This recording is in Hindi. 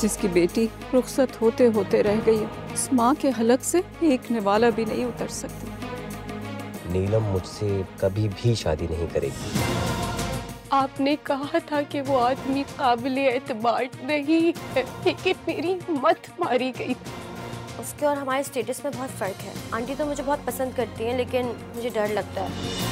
जिसकी बेटी रुखसत होते होते रह गई है। इस माँ के हलक से एक निवाला भी नहीं उतर सकती। नीलम मुझसे कभी भी शादी नहीं करेगी। आपने कहा था कि वो आदमी काबिले एतबार नहीं है, लेकिन मेरी हिम्मत मारी गई। उसके और हमारे स्टेटस में बहुत फ़र्क है। आंटी तो मुझे बहुत पसंद करती हैं, लेकिन मुझे डर लगता है।